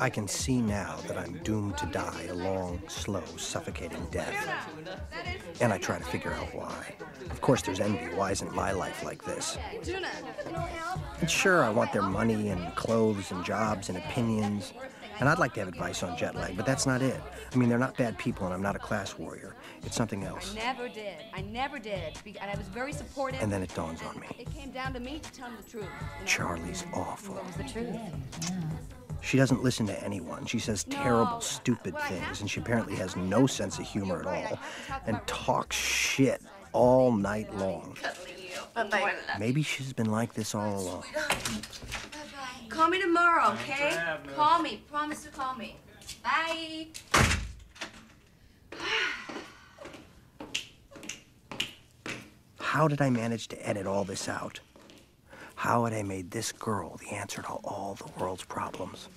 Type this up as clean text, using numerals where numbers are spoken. I can see now that I'm doomed to die a long, slow, suffocating death. And I try to figure out why. Of course there's envy. Why isn't my life like this? And sure, I want their money and clothes and jobs and opinions. And I'd like to have advice on jet lag, but that's not it. I mean, they're not bad people, and I'm not a class warrior. It's something else. I never did. And I was very supportive. And then it dawns on me. It came down to me to tell him the truth. Charlie's awful. What was the truth? She doesn't listen to anyone. She says terrible, stupid things, and she apparently has no sense of humor at all, and talks shit all night long. Maybe she's been like this all along. Call me tomorrow, okay? Call me. Promise to call me. Bye. How did I manage to edit all this out? How had I made this girl the answer to all the world's problems?